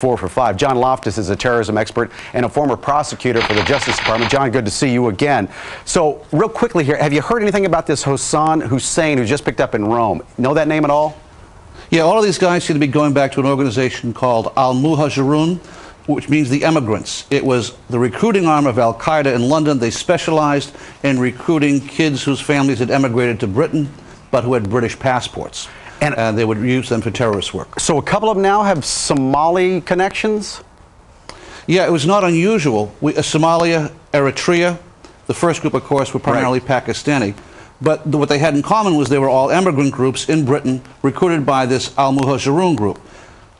4 for 5. John Loftus is a terrorism expert and a former prosecutor for the Justice Department. John, good to see you again. So, real quickly here, have you heard anything about this Hassan Hussein who just picked up in Rome? Know that name at all? Yeah, all of these guys seem to be going back to an organization called Al-Muhajiroun, which means the emigrants. It was the recruiting arm of Al-Qaeda in London. They specialized in recruiting kids whose families had emigrated to Britain, but who had British passports. And they would use them for terrorist work. So a couple of them now have Somali connections? Yeah, it was not unusual. Somalia, Eritrea, the first group, of course, were primarily Pakistani. But what they had in common was they were all emigrant groups in Britain recruited by this Al-Muhajiroun group.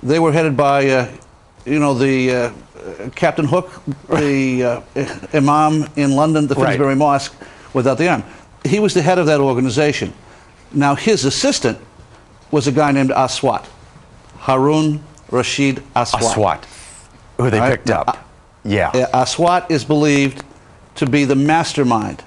They were headed by, Captain Hook, the Imam in London, the Finsbury Mosque, without the arm. He was the head of that organization. Now, his assistant was a guy named Aswat, Haroon Rashid Aswat. Aswat, who they picked up. Aswat is believed to be the mastermind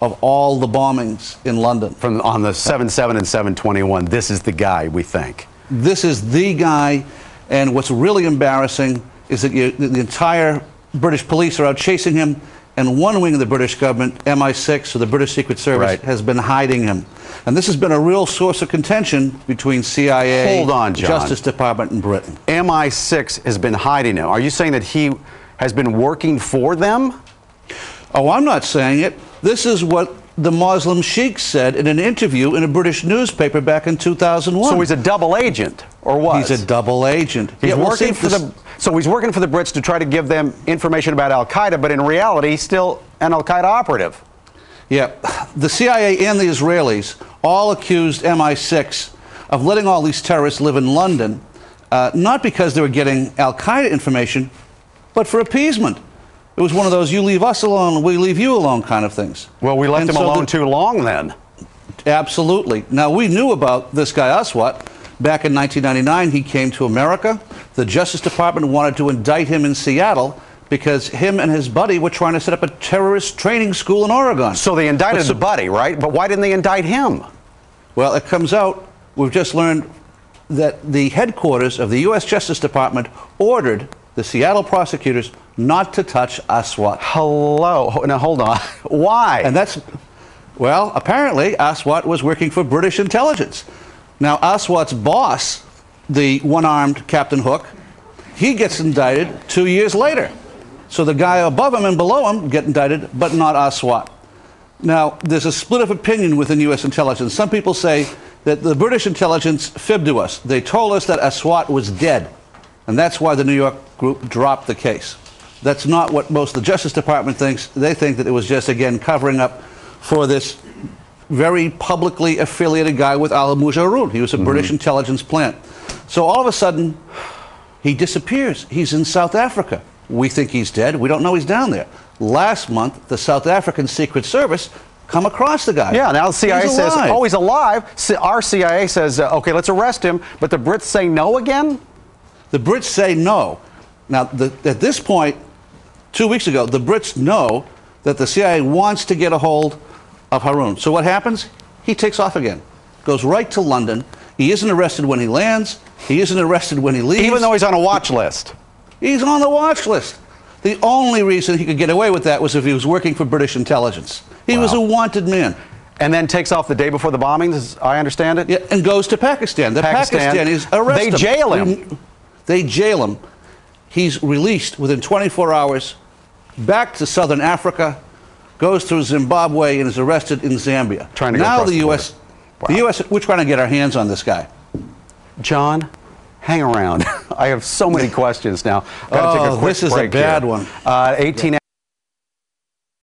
of all the bombings in London. From on the 7/7 and 7/21, this is the guy, we think. This is the guy, and what's really embarrassing is that the entire British police are out chasing him, and one wing of the British government, MI6, or the British Secret Service, has been hiding him. And this has been a real source of contention between CIA, Justice Department, and Britain. MI6 has been hiding him. Are you saying that he has been working for them? Oh, I'm not saying it. This is what the Muslim sheikh said in an interview in a British newspaper back in 2001. So he's a double agent, or what? He's a double agent. He's working for the... So he's working for the Brits to try to give them information about Al-Qaeda, but in reality, he's still an Al-Qaeda operative. Yeah. The CIA and the Israelis all accused MI6 of letting all these terrorists live in London, not because they were getting Al-Qaeda information, but for appeasement. It was one of those, you leave us alone, we leave you alone kind of things. Well, we left them alone too long then. Absolutely. Now, we knew about this guy, Aswat. Back in 1999, he came to America. The Justice Department wanted to indict him in Seattle because him and his buddy were trying to set up a terrorist training school in Oregon. So they indicted the buddy, right? But why didn't they indict him? Well, it comes out, we've just learned that the headquarters of the U.S. Justice Department ordered the Seattle prosecutors not to touch Aswat. Hello. Now, hold on. Why? And that's, well, apparently Aswat was working for British intelligence. Now, Aswat's boss, the one-armed Captain Hook, he gets indicted 2 years later. So the guy above him and below him get indicted, but not Aswat. Now, there's a split of opinion within U.S. intelligence. Some people say that the British intelligence fibbed to us. They told us that Aswat was dead, and that's why the New York group dropped the case. That's not what most of the Justice Department thinks. They think that it was just, again, covering up for this very publicly affiliated guy with Al-Muhajiroun. He was a British intelligence plant. So all of a sudden, he disappears. He's in South Africa. We think he's dead. We don't know he's down there. Last month, the South African Secret Service come across the guy. Yeah, now the CIA says, oh, he's alive. Our CIA says, okay, let's arrest him. But the Brits say no again? The Brits say no. Now, at this point, 2 weeks ago, the Brits know that the CIA wants to get a hold of Haroon. So what happens? He takes off again, goes right to London. He isn't arrested when he lands. He isn't arrested when he leaves. Even though he's on a watch list. He's on the watch list. The only reason he could get away with that was if he was working for British intelligence. He was a wanted man. And then takes off the day before the bombings, as I understand it? Yeah, and goes to Pakistan. The Pakistanis arrest him. They jail him. They jail him. He's released within 24 hours, back to southern Africa, goes through Zimbabwe and is arrested in Zambia. Trying to now the U.S. We're trying to get our hands on this guy. John, hang around. I have so many questions now. I've got to take a quick break. This is a bad one. 18